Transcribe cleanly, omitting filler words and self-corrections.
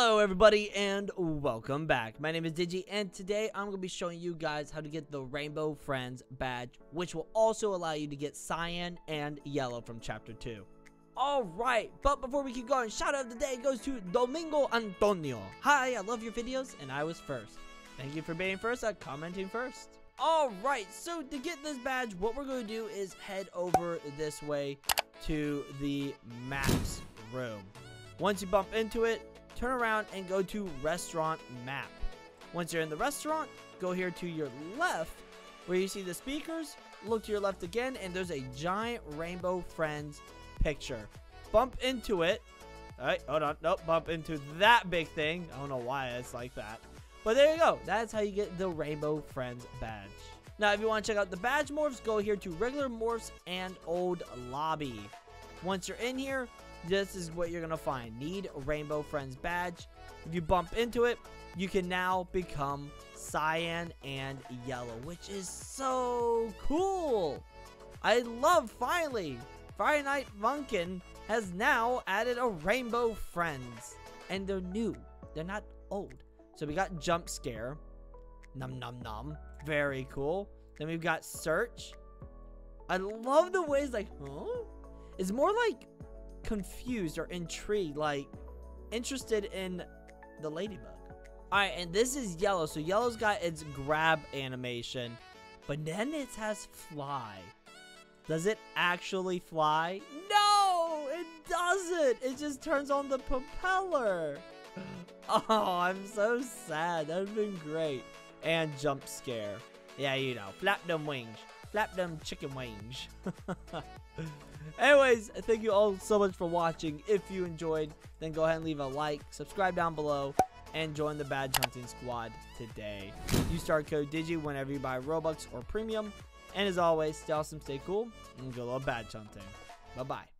Hello everybody and welcome back. My name is Digi and today I'm going to be showing you guys how to get the Rainbow Friends badge, which will also allow you to get Cyan and Yellow from Chapter 2. Alright, but before we keep going, shout out of the day goes to Domingo Antonio. Hi, I love your videos and I was first. Thank you for being first at commenting first. Alright, so to get this badge, what we're going to do is head over this way to the maps room. Once you bump into it, turn around and go to restaurant map. Once you're in the restaurant, go here to your left where you see the speakers, look to your left again, and there's a giant Rainbow Friends picture. Bump into it. All right, hold on. Nope, bump into that big thing. I don't know why it's like that. But there you go. That's how you get the Rainbow Friends badge. Now, if you want to check out the badge morphs, go here to regular morphs and old lobby. Once you're in here, this is what you're gonna find. Need Rainbow Friends badge. If you bump into it, you can now become Cyan and Yellow, which is so cool. I love finally Friday Night Funkin' has now added a Rainbow Friends, and they're new, they're not old. So we got jump scare, nom nom nom, very cool. Then we've got search. I love the way it's like, huh? It's more like confused or intrigued, like interested in the ladybug. All right, and this is Yellow. So Yellow's got its grab animation, but then it has fly. Does it actually fly? No, it doesn't. It just turns on the propeller. Oh, I'm so sad. That would have been great. And jump scare. Yeah, you know, flap them wings. Flap them chicken wings. Anyways, thank you all so much for watching. If you enjoyed, then go ahead and leave a like, subscribe down below, and join the badge hunting squad today. Use our code DIGI whenever you buy Robux or Premium. And as always, stay awesome, stay cool, and good luck badge hunting. Bye-bye.